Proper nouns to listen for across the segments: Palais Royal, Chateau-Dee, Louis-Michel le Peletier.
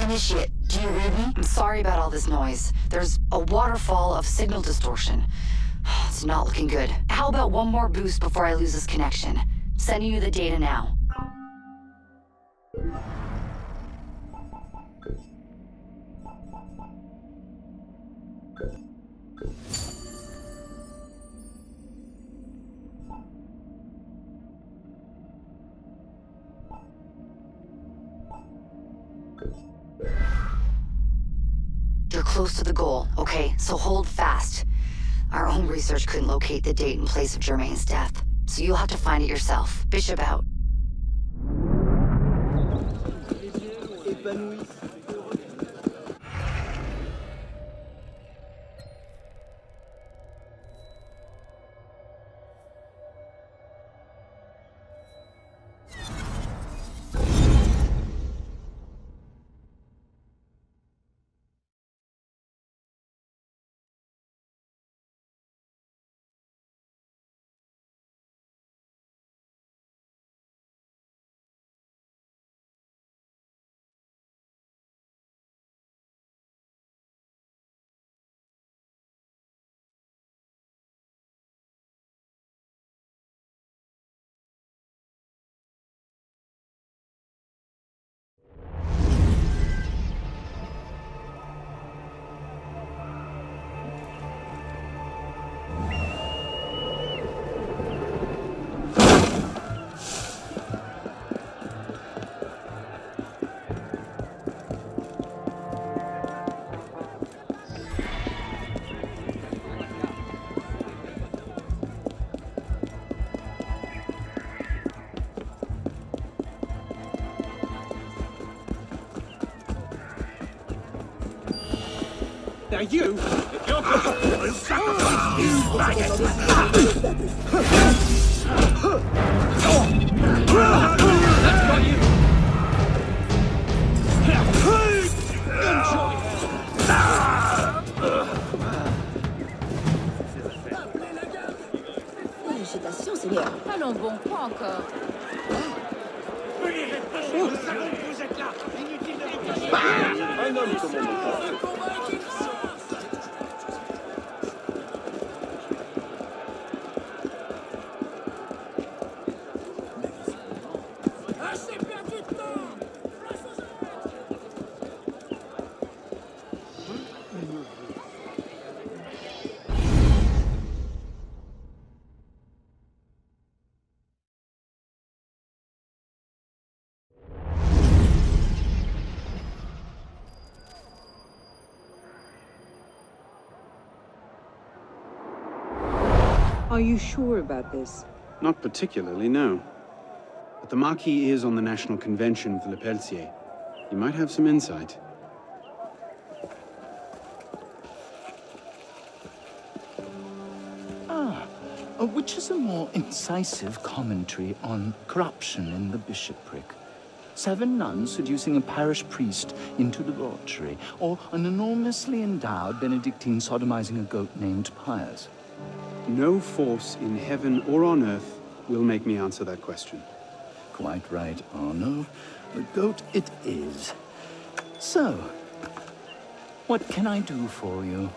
Initiate, do you read me? I'm sorry about all this noise. There's a waterfall of signal distortion. It's not looking good. How about one more boost before I lose this connection? Sending you the data now. You're close to the goal, okay? So hold fast. Our own research couldn't locate the date and place of Germain's death, so you'll have to find it yourself. Bishop out. Now you, if you're good, I'll sacrifice you, Félicitations, Seigneur. Allons bon, quoi encore? Nous savons que vous êtes là. Inutile de vous cacher. Un homme comme on dit. Are you sure about this? Not particularly, no. But the Marquis is on the National Convention for Le Peletier. You might have some insight. Which is a more incisive commentary on corruption in the bishopric. 7 nuns seducing a parish priest into debauchery, or an enormously endowed Benedictine sodomizing a goat named Pius. No force in heaven or on earth will make me answer that question. Quite right, Arno. The goat it is. So, what can I do for you?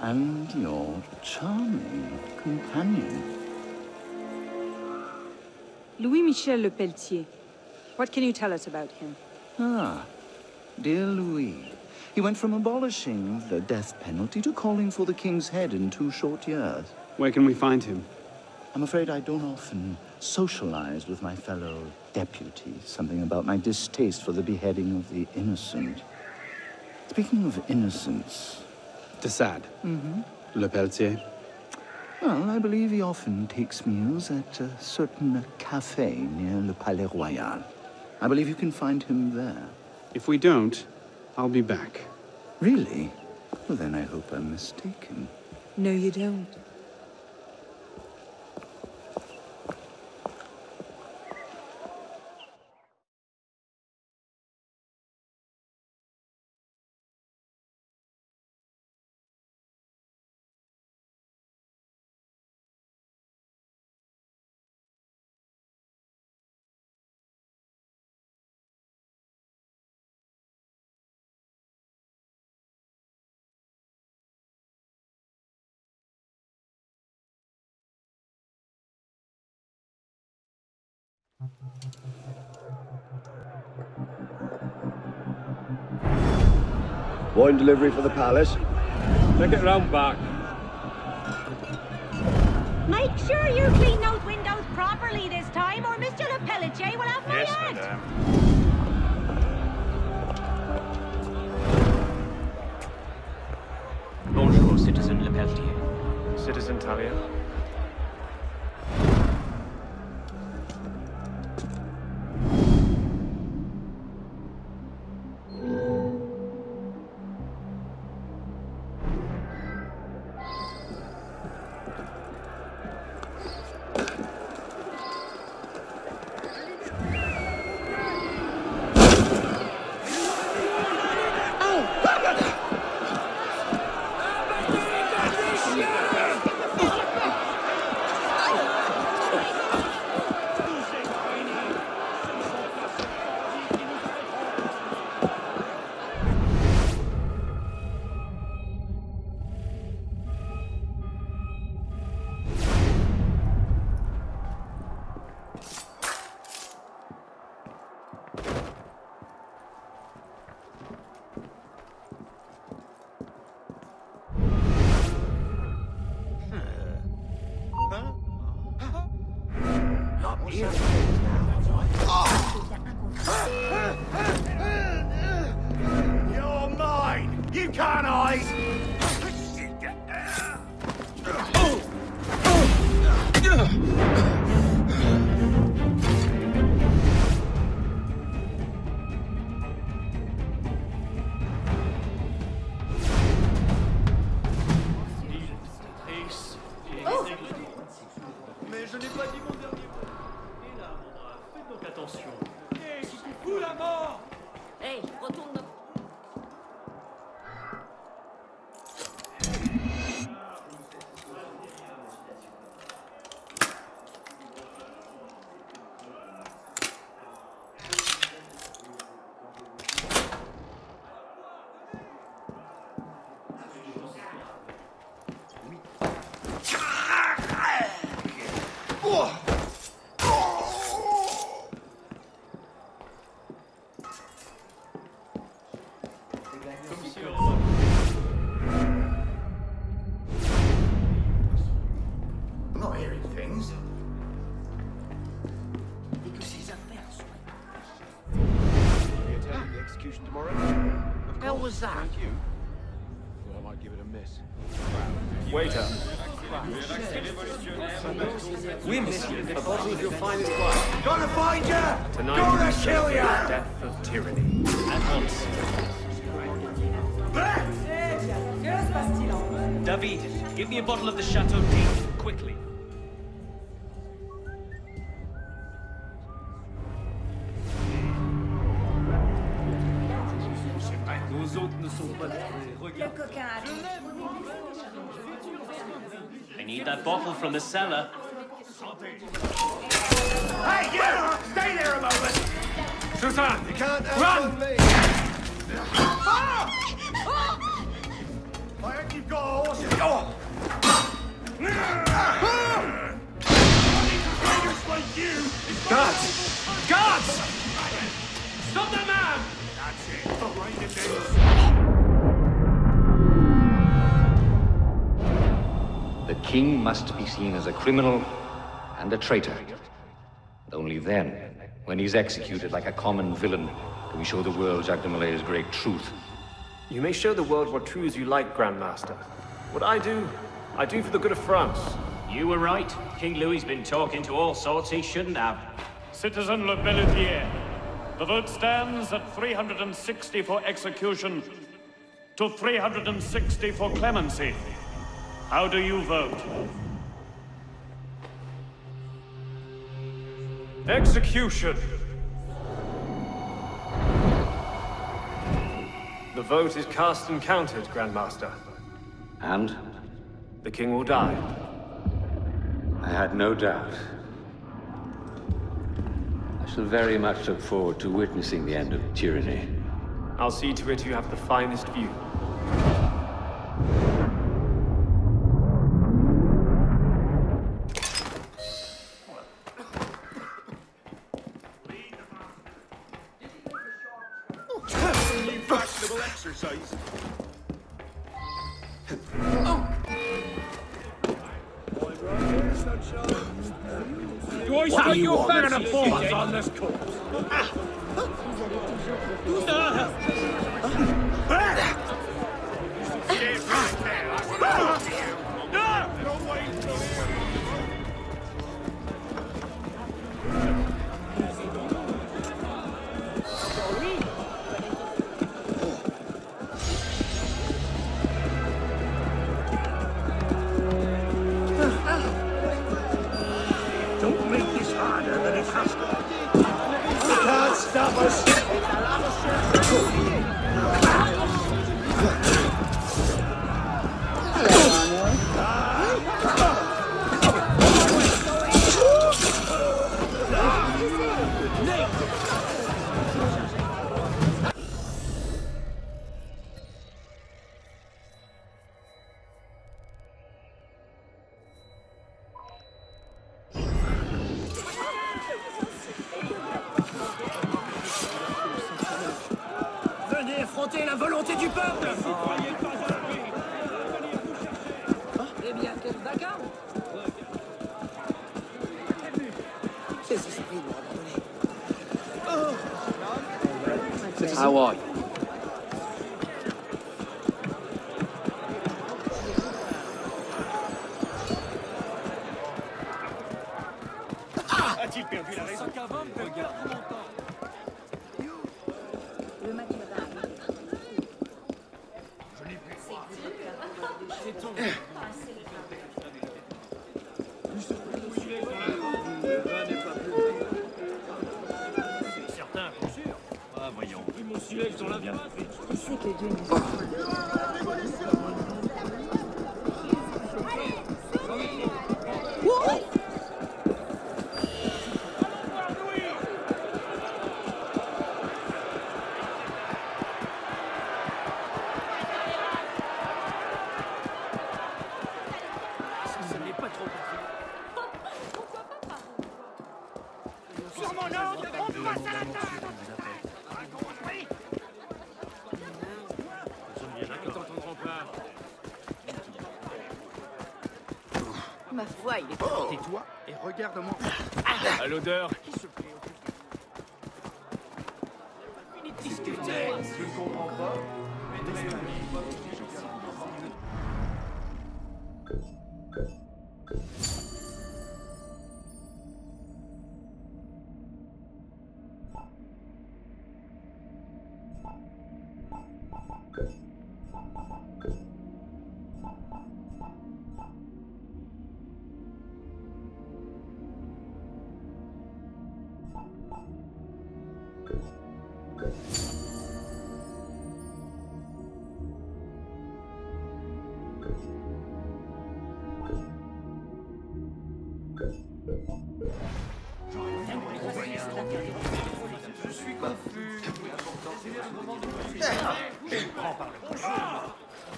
And your charming companion? Louis-Michel le Peletier. What can you tell us about him? Dear Louis. He went from abolishing the death penalty to calling for the king's head in 2 short years. Where can we find him? I'm afraid I don't often socialize with my fellow deputies. Something about my distaste for the beheading of the innocent. Speaking of innocence... Dessad. Le Peletier. Well, I believe he often takes meals at a certain café near le Palais Royal. I believe you can find him there. If we don't... I'll be back. Really? Well, then I hope I'm mistaken. No, you don't. Wine delivery for the palace. Take it round back. Make sure you clean those windows properly this time, or Mr. Le Peletier will have my head. Yes, madame. Bonjour, Citizen Le Peletier. Citizen Talia. Give me a bottle of the Chateau-Dee, quickly. I need that bottle from the cellar. Hey, you! Stay there a moment! Suzanne, you can't run! Me. I think you've got a horse. Oh. Guards! Guards! Stop the man! That's it. Stop right in the day. The king must be seen as a criminal and a traitor. Only then, when he's executed like a common villain, can we show the world Jacques de Mollay's great truth. You may show the world what truths you like, Grandmaster. What I do for the good of France. You were right. King Louis's been talking to all sorts he shouldn't have. Citizen Le Peletier, the vote stands at 360 for execution to 360 for clemency. How do you vote? Execution! The vote is cast and counted, Grandmaster. And? The king will die. I had no doubt. I shall very much look forward to witnessing the end of tyranny. I'll see to it you have the finest view. exercise. Oh. Do I strike your fancy balls on this course? La volonté du peuple. Vous croyez pas à lui. Eh bien, quel bagarre. Qu'est-ce que c'est pris de me abandonner? How are you? A-t-il perdu la raison? Regarde mon temps. Tais-toi et regarde-moi. À l'odeur. Qui se plaît au plus. Discutez. Je ne comprends pas. Mais des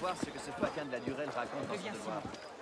voir ce que ce facan de la Durelle raconte dans ce devoir.